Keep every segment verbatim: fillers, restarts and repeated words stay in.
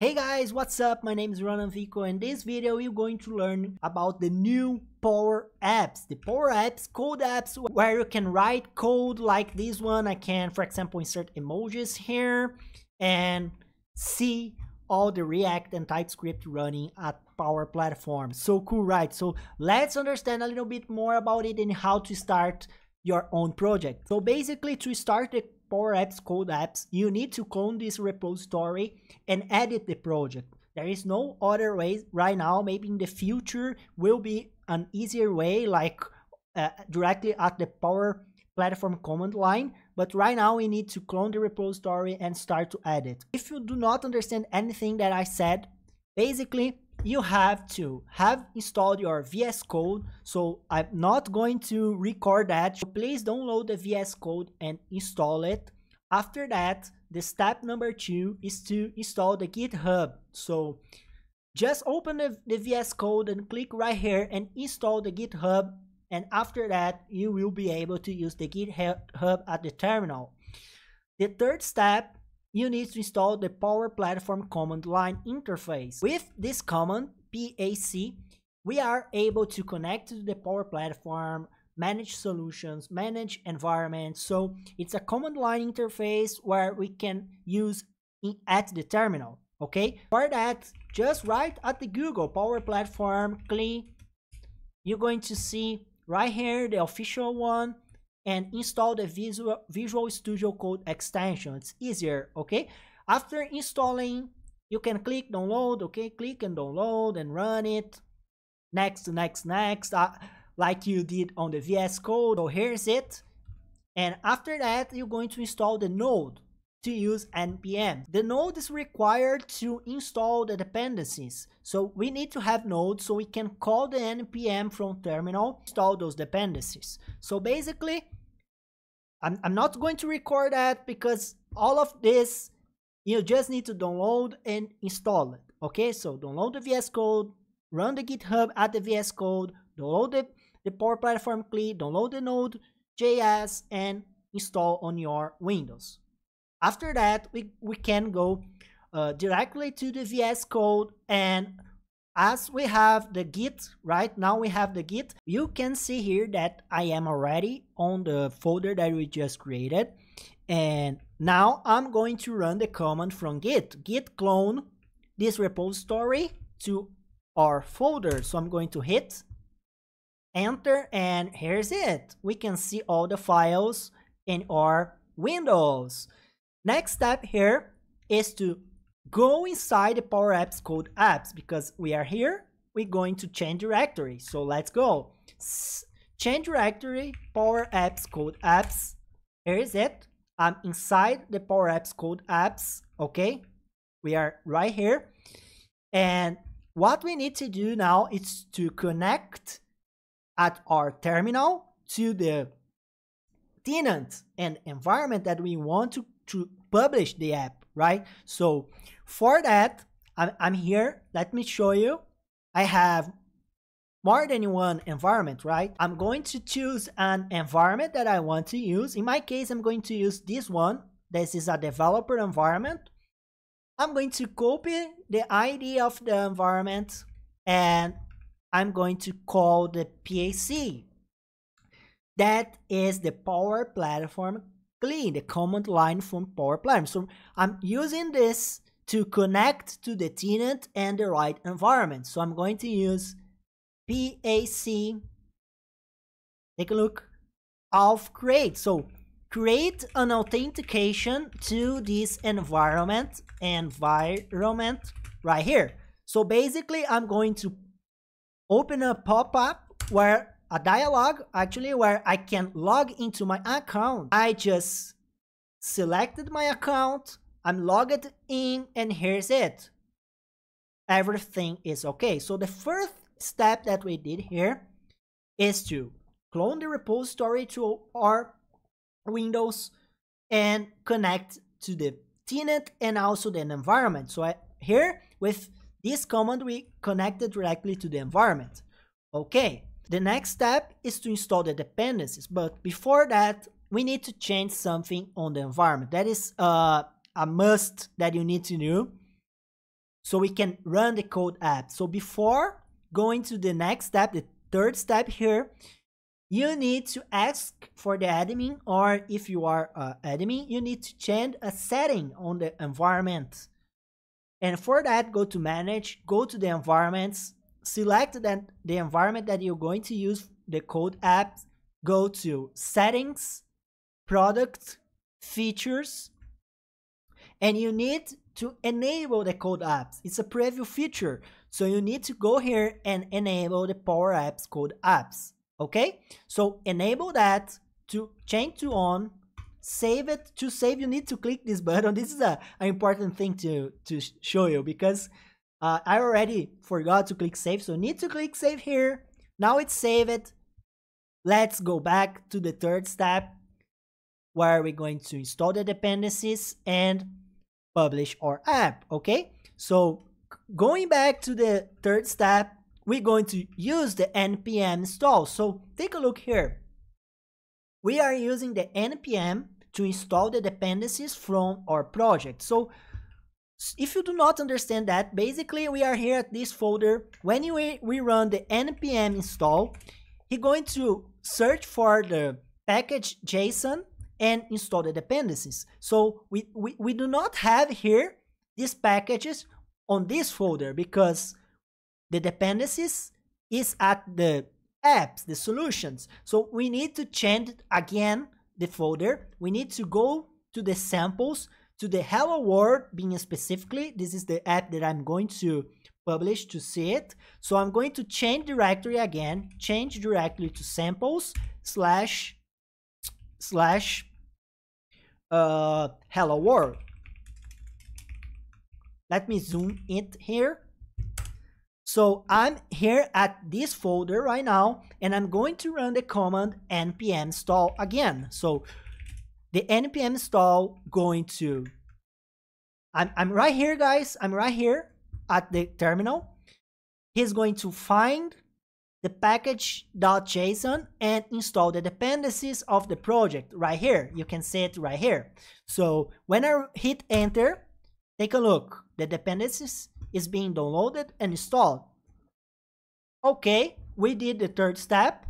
Hey guys, what's up? My name is Ronan Vico and in this video we're going to learn about the new Power Apps, the Power Apps Code Apps, where you can write code like this one. I can, for example, insert emojis here and see all the React and TypeScript running at Power Platform. So cool, right? So let's understand a little bit more about it and how to start your own project. So basically, to start the Power Apps Code Apps, you need to clone this repository and edit the project. There is no other way right now. Maybe in the future will be an easier way, like uh, directly at the Power Platform command line, but right now we need to clone the repository and start to edit. If you do not understand anything that I said, basically you have to have installed your V S Code, so I'm not going to record that. So please download the V S Code and install it. After that, the step number two is to install the GitHub. So just open the, the V S Code and click right here and install the GitHub, and after that you will be able to use the GitHub at the terminal. The third step, you need to install the Power Platform command line interface. With this command, PAC, we are able to connect to the Power Platform, manage solutions, manage environments. So it's a command line interface where we can use it at the terminal, okay? For that, just write at the Google Power Platform, click. You're going to see right here the official one, and install the Visual, Visual Studio Code extension. It's easier, okay? After installing, you can click download, okay? Click and download and run it. Next, next, next, uh, like you did on the V S Code. So here's it. And after that, you're going to install the node to use N P M. The node is required to install the dependencies. So we need to have nodes so we can call the N P M from terminal, install those dependencies. So basically, I'm, I'm not going to record that because all of this, you just need to download and install it. Okay, so download the V S Code, run the GitHub at the V S Code, download the, the Power Platform client, download the Node dot J S and install on your Windows. After that, we, we can go uh, directly to the V S Code, and as we have the Git, right now we have the Git, you can see here that I am already on the folder that we just created, and now I'm going to run the command from Git, git clone this repository to our folder. So I'm going to hit enter, and here's it. We can see all the files in our Windows. Next step here is to go inside the Power Apps Code Apps, because we are here, we're going to change directory. So let's go. S change directory, Power Apps Code Apps. Here is it. I'm inside the Power Apps Code Apps. Okay. We are right here. And what we need to do now is to connect at our terminal to the tenant and environment that we want to to publish the app, right? So for that, I'm, I'm here. Let me show you. I have more than one environment, right? I'm going to choose an environment that I want to use. In my case, I'm going to use this one. This is a developer environment. I'm going to copy the I D of the environment and I'm going to call the PAC. That is the Power Platform clean, the command line from Power Platform. So I'm using this to connect to the tenant and the right environment. So I'm going to use PAC, take a look, auth create. So create an authentication to this environment, environment right here. So basically I'm going to open a pop-up where a dialog actually where I can log into my account. I just selected my account, I'm logged in, and here's it. Everything is okay. So the first step that we did here is to clone the repository to our Windows and connect to the tenant and also the environment. So I, here with this command we connected directly to the environment. Okay. The next step is to install the dependencies, but before that, we need to change something on the environment. That is uh, a must that you need to do. So we can run the code app. So before going to the next step, the third step here, you need to ask for the admin, or if you are uh, admin, you need to change a setting on the environment. And for that, go to manage, go to the environments, select that the environment that you're going to use the code app, go to settings, product, features, and you need to enable the code apps. It's a preview feature. So you need to go here and enable the Power Apps Code Apps. Okay, so enable that. To change to on, save it. To save, you need to click this button. This is a, an important thing to, to show you, because uh, I already forgot to click save. So need to click save here. Now it's saved. It. Let's go back to the third step, where we're going to install the dependencies and publish our app. Okay, so going back to the third step, we're going to use the npm install. So take a look here. We are using the npm to install the dependencies from our project. So if you do not understand that, basically we are here at this folder. When we, we run the npm install, he's going to search for the package dot J S O N and install the dependencies. So we, we, we do not have here these packages on this folder, because the dependencies is at the apps, the solutions. So we need to change again the folder. We need to go to the samples, to the hello world, being specifically, this is the app that I'm going to publish to see it. So I'm going to change directory again, change directly to samples slash slash uh, hello world. Let me zoom it here. So I'm here at this folder right now, and I'm going to run the command npm install again. So the npm install going to, I'm, I'm right here, guys. I'm right here at the terminal. He's going to find the package dot J S O N and install the dependencies of the project right here. You can see it right here. So when I hit enter, take a look. The dependencies is being downloaded and installed. Okay, we did the third step.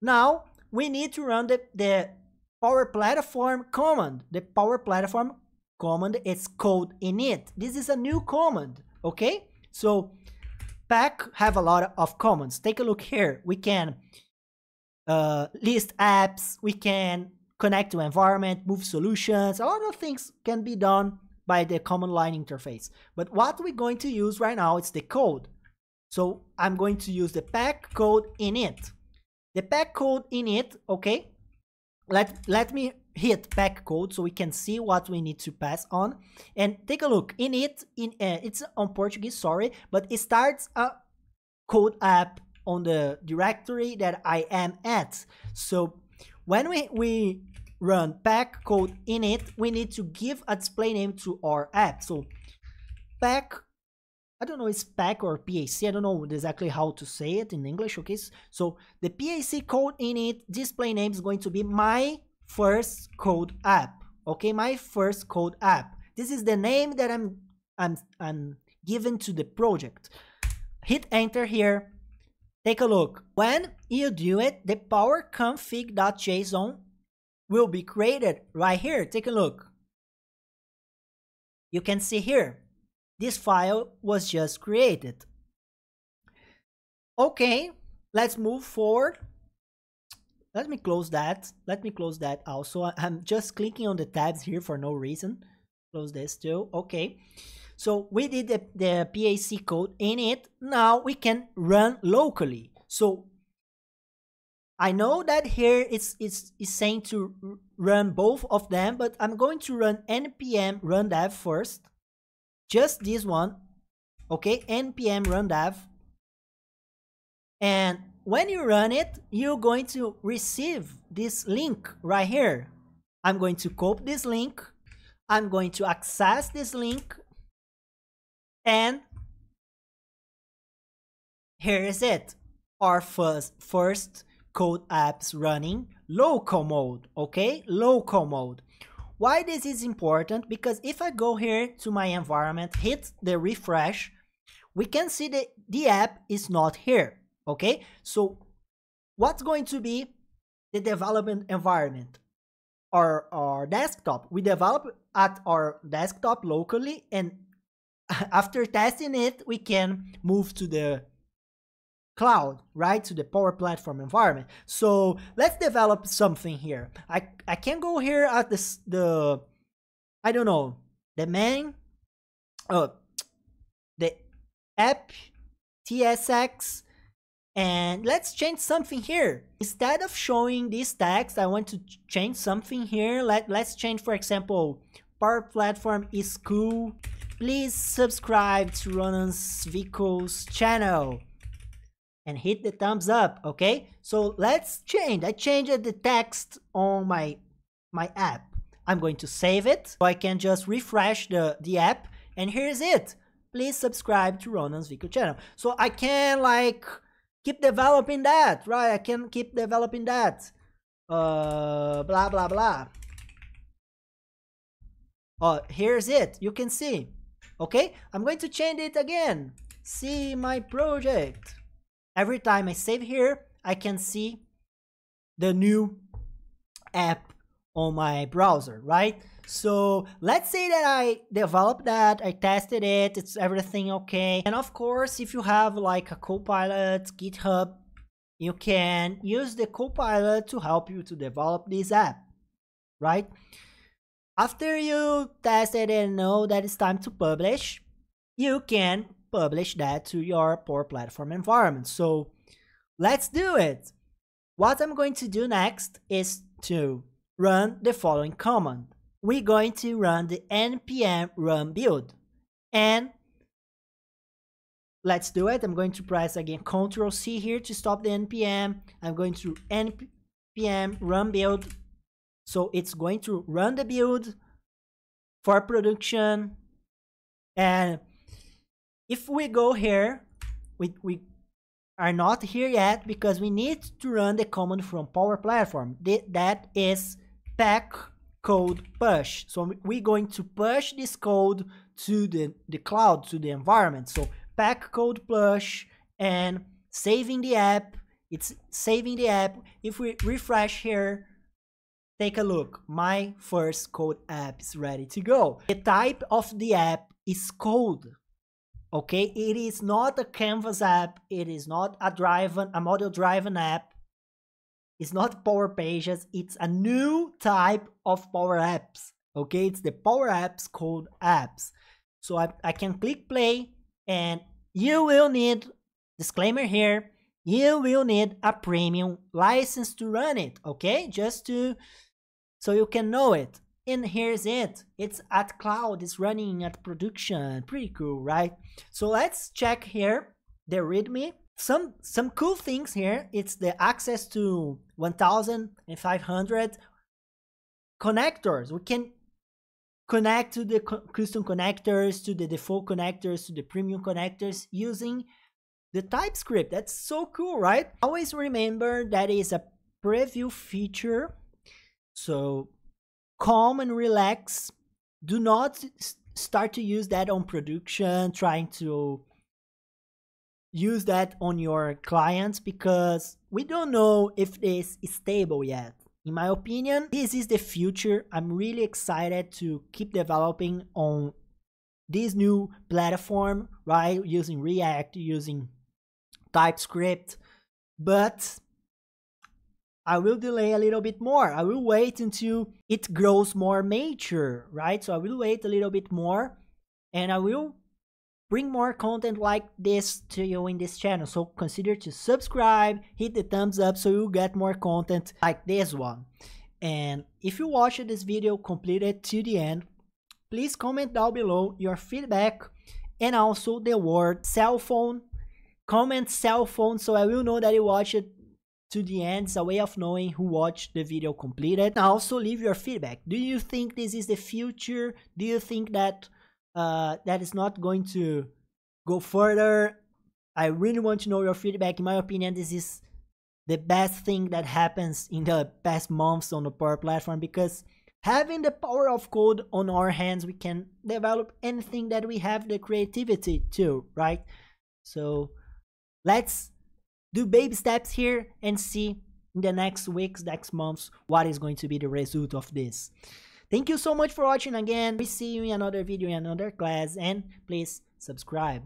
Now we need to run the, the Power Platform command. The Power Platform command is code init. This is a new command. Okay, so P A C have a lot of commands. Take a look here. We can uh, list apps, we can connect to environment, move solutions, a lot of things can be done by the command line interface. But what we're going to use right now is the code. So I'm going to use the P A C code init. The P A C code init, okay? Let, let me hit P A C code so we can see what we need to pass on. And take a look, init, in, uh, it's on Portuguese, sorry, but it starts a code app on the directory that I am at. So when we, we run pack code init, we need to give a display name to our app. So pack, I don't know, it's pack or P A C, I don't know exactly how to say it in English, okay? So the P A C code init display name is going to be my first code app, okay? My first code app. This is the name that I'm, I'm, I'm giving to the project. Hit enter here, take a look. When you do it, the power config dot J S O N will be created right here. Take a look. You can see here, this file was just created. Okay, let's move forward. Let me close that. Let me close that also. I'm just clicking on the tabs here for no reason. Close this too. Okay, so we did the, the P A C code in it. Now we can run locally. So I know that here it's, it's, it's saying to run both of them, but I'm going to run npm run dev first. Just this one. Okay, npm run dev. And when you run it, you're going to receive this link right here. I'm going to copy this link. I'm going to access this link. And here is it. Our first, first code apps running local mode. Okay, local mode. Why this is important? Because if I go here to my environment, hit the refresh, we can see that the app is not here, okay? So what's going to be the development environment? Our, our desktop. We develop at our desktop locally, and after testing it, we can move to the cloud, right? To the Power Platform environment. So let's develop something here. I, I can go here at this, the, I don't know, the main, uh, the app dot T S X, and let's change something here. Instead of showing this text, I want to change something here. Let, let's change, for example, Power Platform is cool. Please subscribe to Ronan's Vehicles channel and hit the thumbs up, okay? So let's change. I changed the text on my, my app. I'm going to save it, so I can just refresh the, the app, and here's it. Please subscribe to Ronan's Vehicle channel. So I can like keep developing that, right? I can keep developing that. Uh, blah, blah, blah. Oh, here's it. You can see, okay? I'm going to change it again. See my project. Every time I save here, I can see the new app on my browser, right? So let's say that I developed that, I tested it, it's everything okay. And of course, if you have like a Copilot, GitHub, you can use the Copilot to help you to develop this app, right? After you test it and know that it's time to publish, you can publish that to your Power Platform environment. So let's do it. What I'm going to do next is to run the following command. We're going to run the npm run build, and let's do it. I'm going to press again Ctrl C here to stop the npm. I'm going to npm run build, so it's going to run the build for production. And if we go here, we, we are not here yet because we need to run the command from Power Platform. That is pack code push. So we're going to push this code to the, the cloud, to the environment. So pack code push and saving the app. It's saving the app. If we refresh here, take a look. My first code app is ready to go. The type of the app is code. Okay, it is not a Canvas app. It is not a driven, a model-driven app. It's not Power Pages. It's a new type of Power Apps. Okay, it's the Power Apps Code Apps. So I, I can click play, and you will need, disclaimer here, you will need a premium license to run it. Okay, just to, so you can know it. And here's it. It's at cloud. It's running at production. Pretty cool, right? So let's check here the README. Some some cool things here. It's the access to one thousand five hundred connectors. We can connect to the custom connectors, to the default connectors, to the premium connectors using the TypeScript. That's so cool, right? Always remember that is a preview feature. So calm and relax. Do not start to use that on production, trying to use that on your clients, because we don't know if this is stable yet. In my opinion, this is the future. I'm really excited to keep developing on this new platform, right? Using React, using TypeScript, but I will delay a little bit more. I will wait until it grows more mature, right? So I will wait a little bit more, and I will bring more content like this to you in this channel. So consider to subscribe, hit the thumbs up so you get more content like this one. And if you watched this video completed to the end, please comment down below your feedback and also the word cell phone. Comment cell phone so I will know that you watched it to the end. It's a way of knowing who watched the video completed. Now also leave your feedback. Do you think this is the future? Do you think that uh, that is not going to go further? I really want to know your feedback. In my opinion, this is the best thing that happens in the past months on the Power Platform, because Having the power of code on our hands, we can develop anything that we have the creativity to, right? So let's do baby steps here and see in the next weeks, next months, what is going to be the result of this. Thank you so much for watching again. We see you in another video, in another class, and please subscribe.